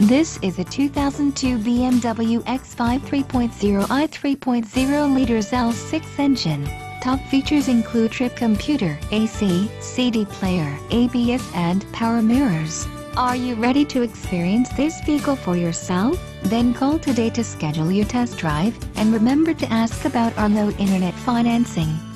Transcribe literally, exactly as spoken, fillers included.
This is a two thousand two B M W X five three point oh i three point oh liters L six engine. Top features include trip computer, A C, C D player, A B S and power mirrors. Are you ready to experience this vehicle for yourself? Then call today to schedule your test drive, and remember to ask about our low internet financing.